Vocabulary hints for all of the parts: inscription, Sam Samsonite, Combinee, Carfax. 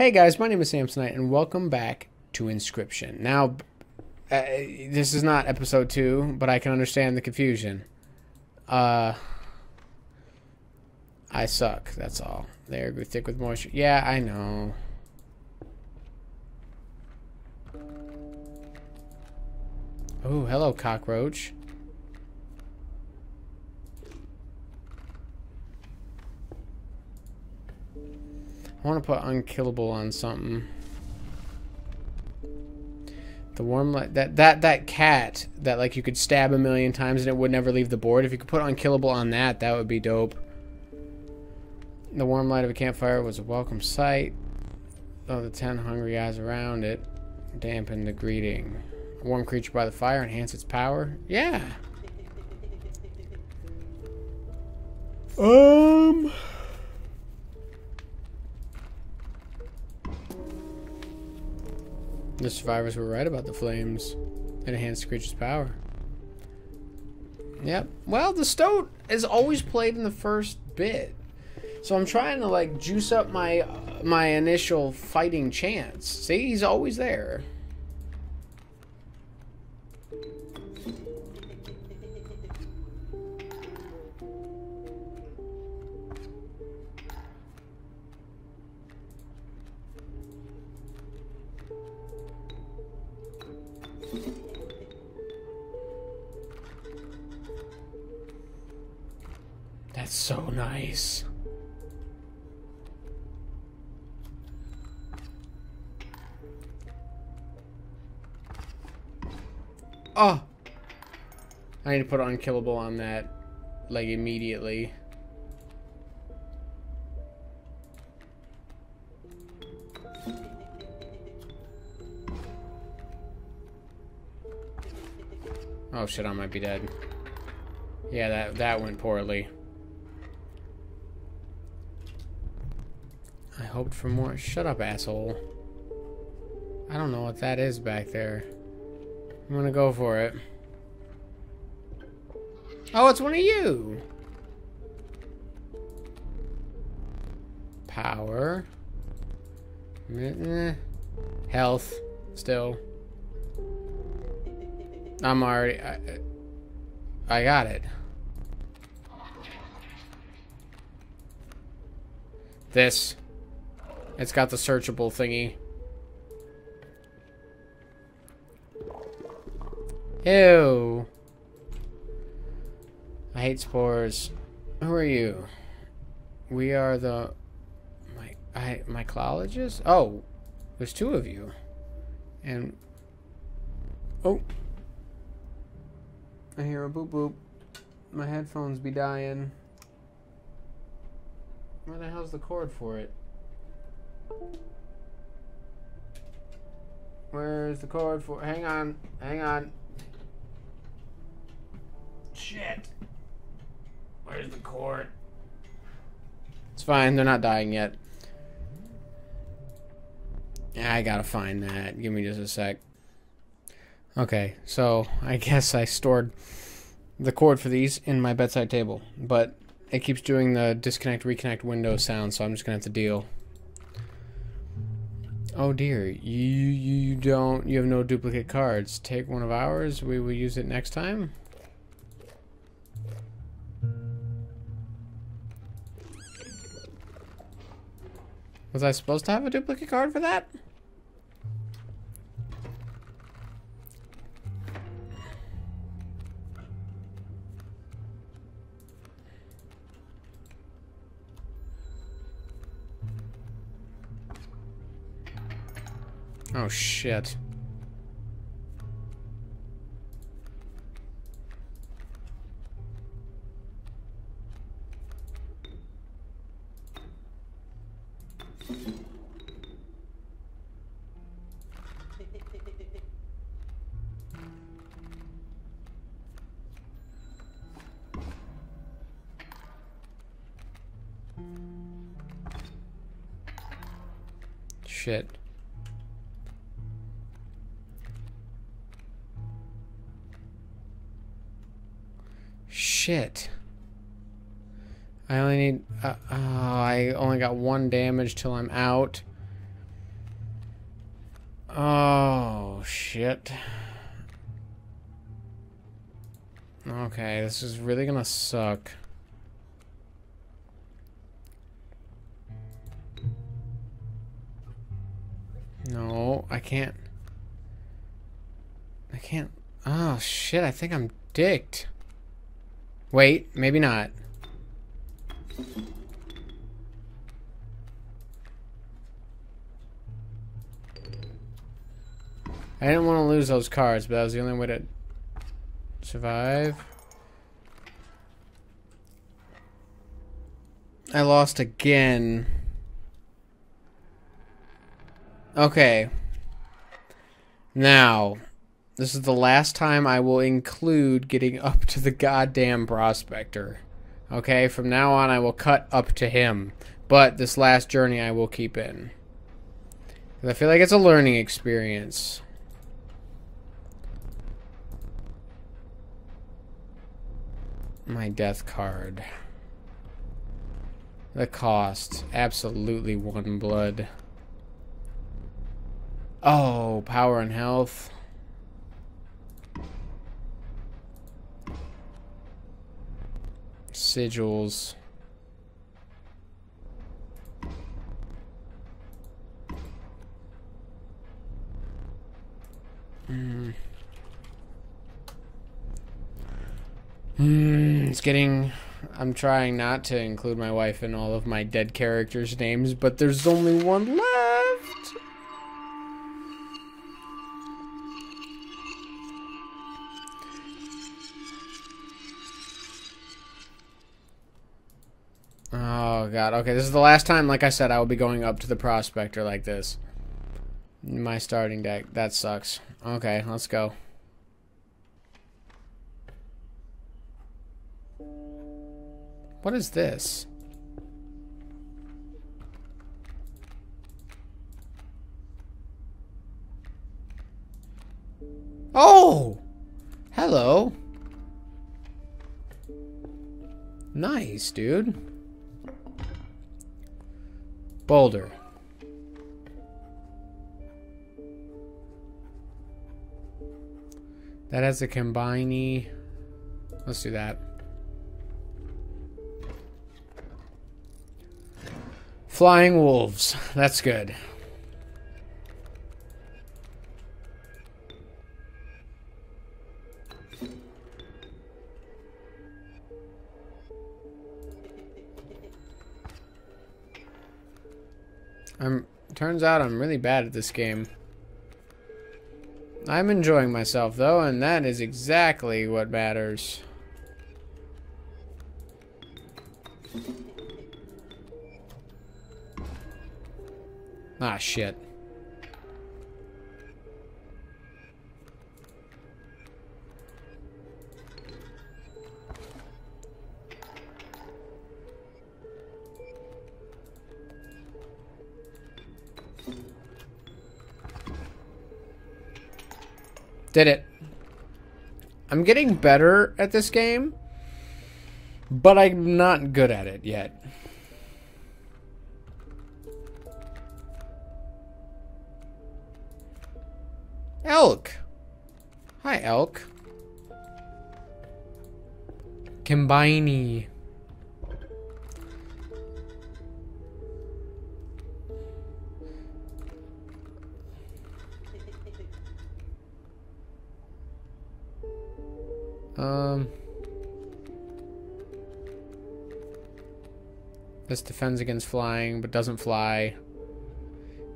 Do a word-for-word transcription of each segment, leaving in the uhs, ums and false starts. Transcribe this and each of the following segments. Hey guys, my name is Sam Samsonite, and welcome back to Inscription. Now, uh, this is not episode two, but I can understand the confusion. Uh, I suck, that's all. There, grew thick with moisture. Yeah, I know. Oh, hello, cockroach. I want to put unkillable on something. The wormlet, that that that cat that like you could stab a million times and it would never leave the board. If you could put unkillable on that, that would be dope. The warm light of a campfire was a welcome sight, though the ten hungry eyes around it dampened the greeting. A warm creature by the fire enhanced its power. Yeah. Um. The survivors were right about the flames. It enhanced the creature's power. Yep. Well, the stoat is always played in the first bit. So I'm trying to, like, juice up my uh, my initial fighting chance. See? He's always there. That's so nice. Oh! I need to put unkillable on that, like, immediately. Oh shit, I might be dead. Yeah, that, that went poorly. I hoped for more. Shut up, asshole. I don't know what that is back there. I'm gonna go for it. Oh, it's one of you! Power. Health. Still. I'm already... I, I got it. This. It's got the searchable thingy. Ew. I hate spores. Who are you? We are the... My... I... Mycologist? Oh. There's two of you. And... Oh. I hear a boop boop. My headphones be dying. Where the hell's the cord for it? Where's the cord for? Hang on, hang on. Shit. Where's the cord? It's fine. They're not dying yet. I gotta find that. Give me just a sec. Okay, so I guess I stored the cord for these in my bedside table, but it keeps doing the disconnect, reconnect window sound, so I'm just gonna have to deal. Oh dear, you you don't you have no duplicate cards. Take one of ours. We will use it next time. Was I supposed to have a duplicate card for that? Oh shit. Shit. Shit. I only need... Uh, oh, I only got one damage till I'm out. Oh, shit. Okay, this is really gonna suck. No, I can't. I can't. Oh, shit, I think I'm dicked. Wait, maybe not. I didn't want to lose those cards, but that was the only way to survive. I lost again. Okay. Now, this is the last time I will include getting up to the goddamn prospector. Okay, from now on I will cut up to him. But this last journey I will keep in. I feel like it's a learning experience. My death card. The cost. Absolutely one blood. Oh, power and health. Sigils. Mm. Mm, it's getting... I'm trying not to include my wife in all of my dead characters' names, but there's only one left! Oh, God. Okay, this is the last time, like I said, I will be going up to the prospector like this. My starting deck. That sucks. Okay, let's go. What is this? Oh! Hello. Nice, dude. Boulder. That has a combinee. Let's do that. Flying wolves. That's good. I'm, turns out I'm really bad at this game. I'm enjoying myself, though, and that is exactly what matters. Ah, shit. Did it. I'm getting better at this game, but I'm not good at it yet. Elk! Hi, elk. Combinee. Um, this defends against flying, but doesn't fly.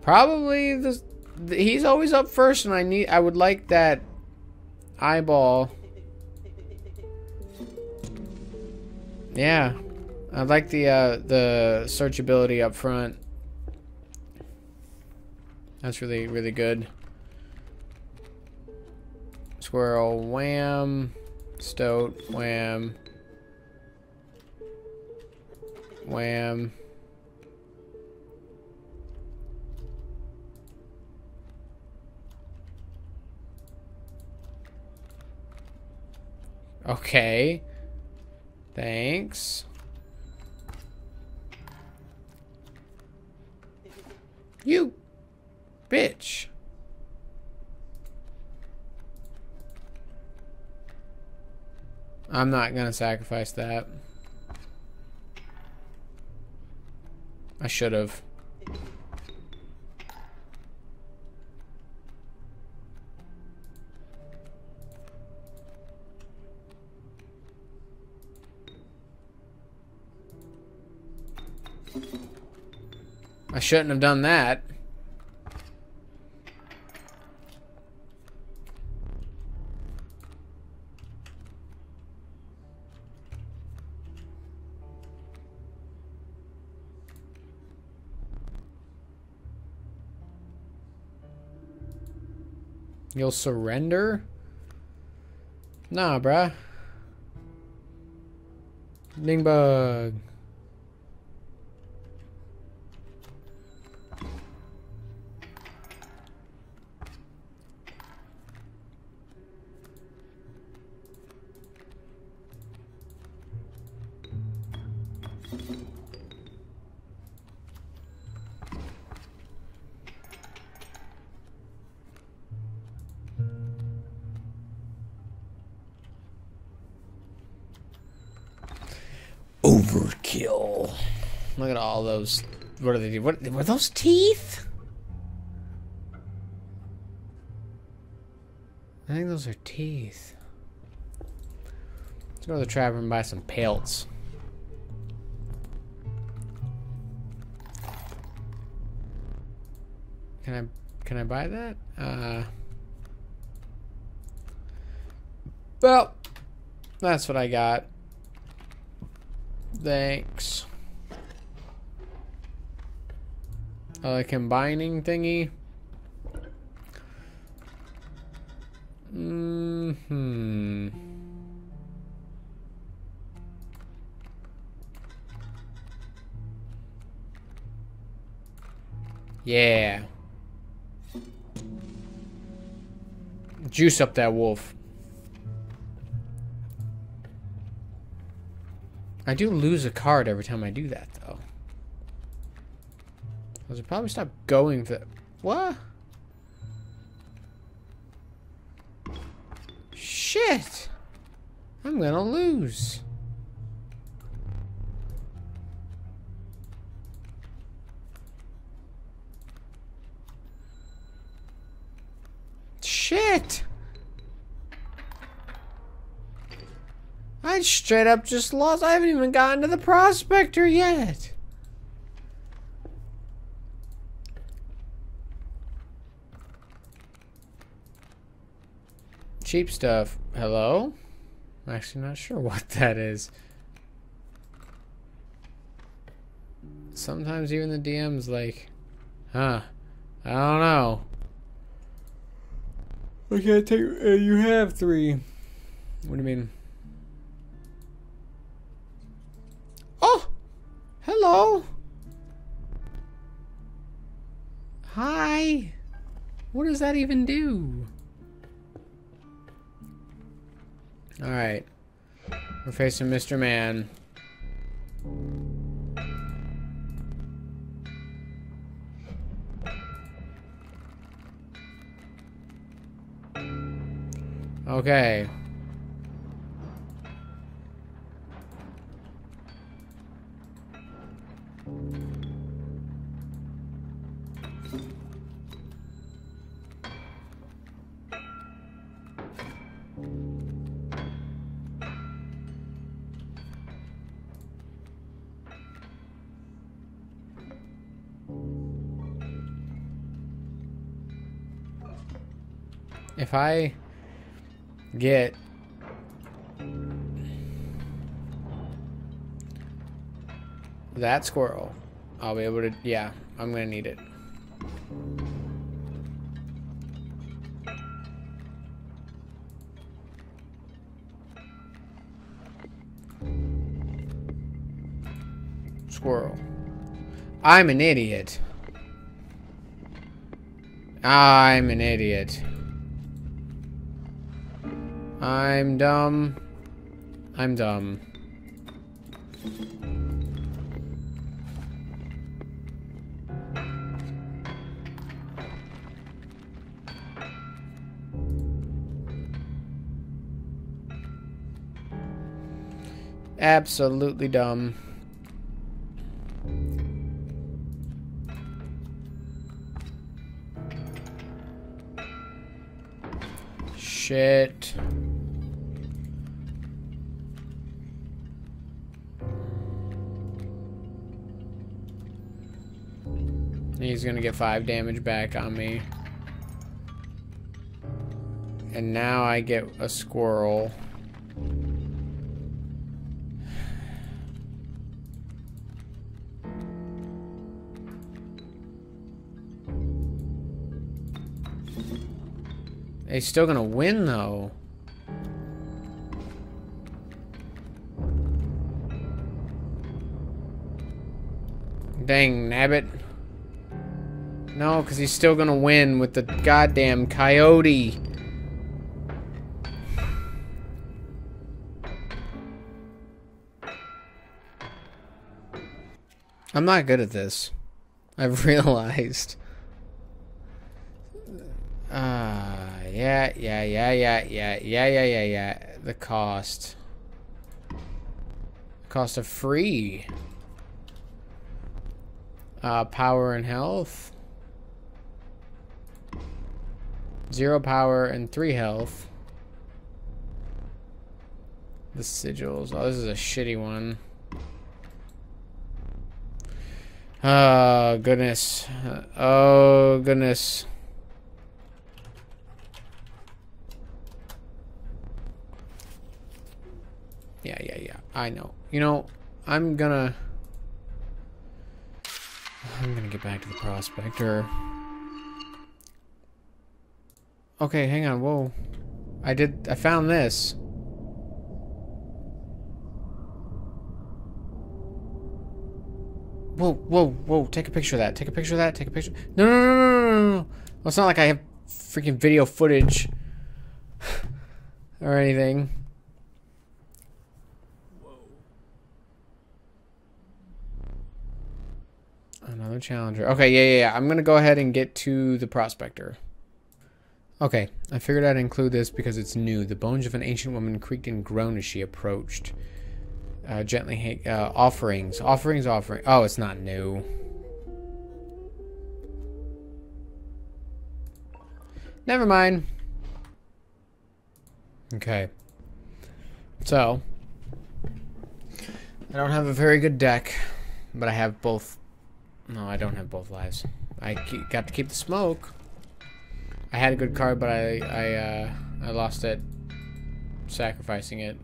Probably this. Th he's always up first, and I need. I would like that eyeball. Yeah, I'd like the uh, the searchability up front. That's really really good. Squirrel, wham. Stoat, wham, wham. Okay, thanks. You bitch. I'm not gonna sacrifice that. I should have. I shouldn't have done that. You'll surrender? Nah, bruh. Dingbug. Overkill. Look at all those. What do they do? What were those teeth? I think those are teeth. Let's go to the trap and buy some pelts. Can I can I buy that? Uh, well, that's what I got. Thanks. Uh, combining thingy. Mm-hmm. Yeah. Juice up that wolf. I do lose a card every time I do that, though. I should probably stop going to... What? Shit! I'm gonna lose. Shit! I straight up just lost. I haven't even gotten to the prospector yet. Cheap stuff. Hello? I'm actually not sure what that is. Sometimes even the D M's like, huh, I don't know. Okay, take, uh, you have three. What do you mean? Hello? Hi. What does that even do? Alright. We're facing Mister Man. Okay. If I get that squirrel, I'll be able to, yeah, I'm gonna need it. Squirrel. I'm an idiot. I'm an idiot. I'm dumb. I'm dumb. Absolutely dumb. Shit. He's gonna get five damage back on me. And now I get a squirrel. He's still gonna win though. Dang, nabbit. No, because he's still gonna win with the goddamn coyote. I'm not good at this. I've realized. Ah, uh, yeah, yeah, yeah, yeah, yeah, yeah, yeah, yeah, yeah. The cost. Cost of free. Uh, power and health. Zero power and three health. The sigils. Oh, this is a shitty one. Oh, goodness. Oh, goodness. Yeah, yeah, yeah. I know. You know, I'm gonna... I'm gonna get back to the prospector. Okay, hang on, whoa. I did, I found this. Whoa, whoa, whoa, take a picture of that, take a picture of that, take a picture. No, no, no, no, no, no, no. Well, it's not like I have freaking video footage or anything. Whoa. Another challenger. Okay, yeah, yeah, yeah, I'm gonna go ahead and get to the prospector. Okay, I figured I'd include this because it's new. The bones of an ancient woman creaked and groaned as she approached. Uh, gently, uh, offerings, offerings, offering. Oh, it's not new. Never mind. Okay. So, I don't have a very good deck, but I have both. No, I don't have both lives. I keep, got to keep the smoke. I had a good card, but I I, uh, I lost it, sacrificing it.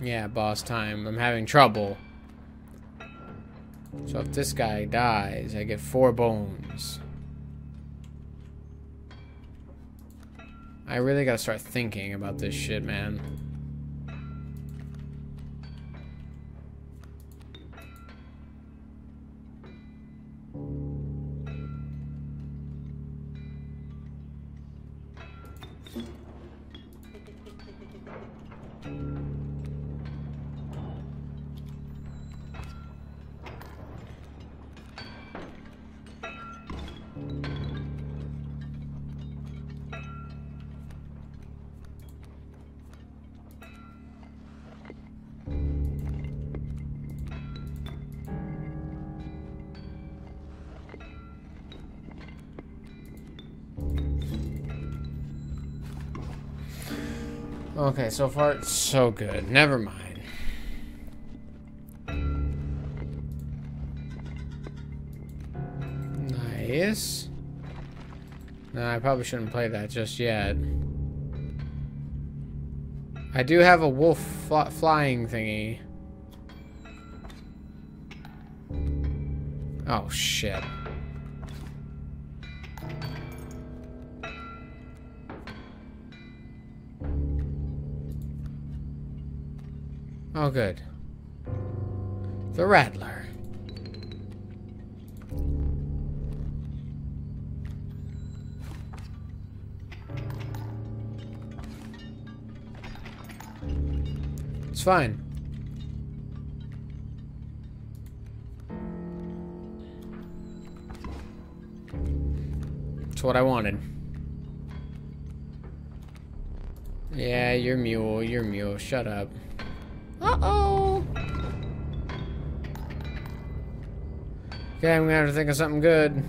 Yeah, boss time. I'm having trouble. So if this guy dies, I get four bones. I really gotta start thinking about this shit, man. Okay, so far it's so good. Never mind. Nice. No, I probably shouldn't play that just yet. I do have a wolf fl- flying thingy. Oh, shit. Oh, good. The Rattler. It's fine. That's what I wanted. Yeah, your mule, your mule. Shut up. Uh-oh! Okay, I'm gonna have to think of something good.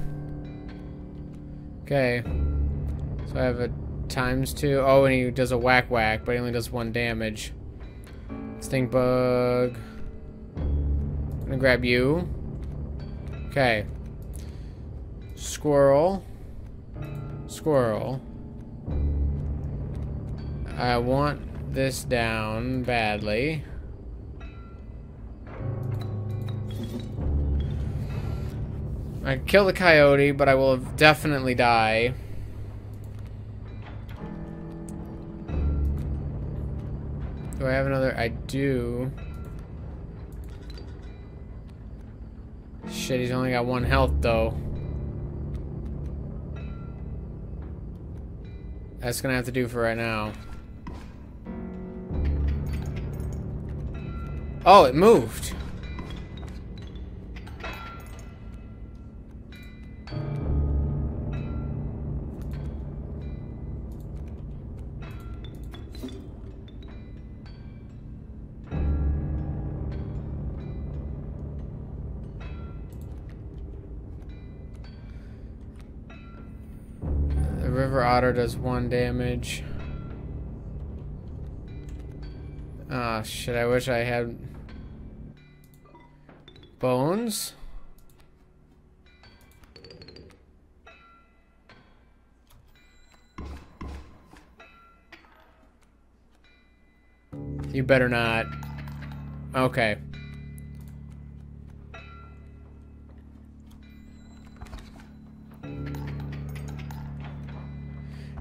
Okay. So I have a times two. Oh, and he does a whack-whack, but he only does one damage. Stink bug. I'm gonna grab you. Okay. Squirrel. Squirrel. I want this down badly. I can kill the coyote, but I will definitely die. Do I have another? I do. Shit, he's only got one health, though. That's gonna have to do for right now. Oh, it moved. River otter does one damage. Ah, oh, shit, I wish I had bones. You better not. Okay.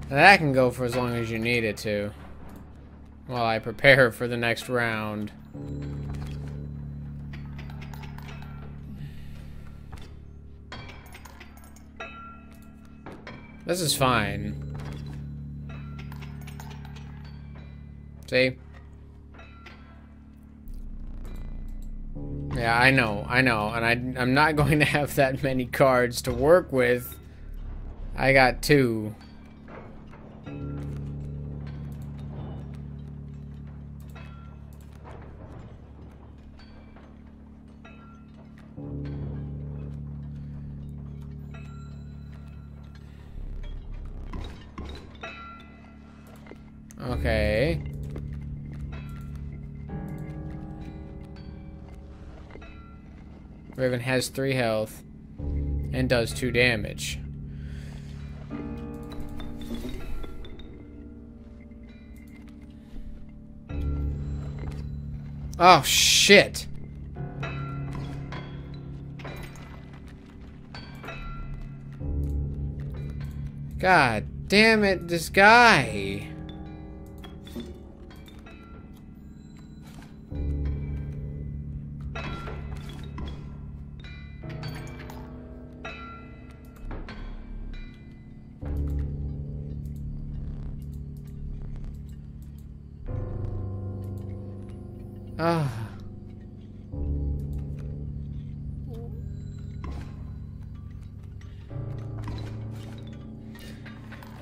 That can go for as long as you need it to. While I prepare for the next round. This is fine. See? Yeah, I know, I know, and I, I'm not going to have that many cards to work with. I got two. Okay. Raven has three health and does two damage. Oh, shit. God damn it, this guy. Ah.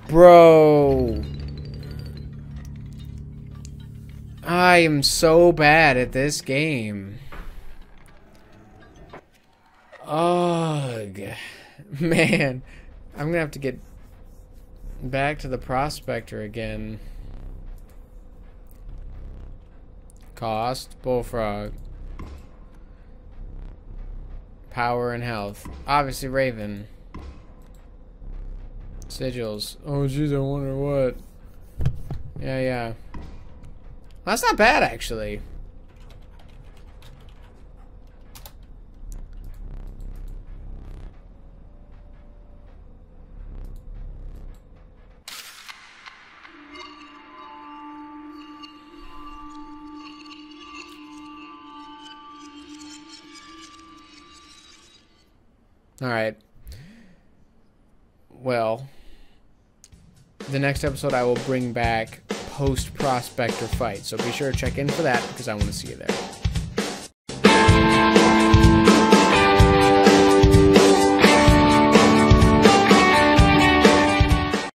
Bro. I am so bad at this game. Ugh. Man. I'm gonna have to get back to the prospector again. Cost, bullfrog, power and health. Obviously, raven. Sigils. Oh, geez, I wonder what. Yeah, yeah. Well, that's not bad, actually. Alright. Well, the next episode I will bring back post-prospector fight, so be sure to check in for that because I want to see you there.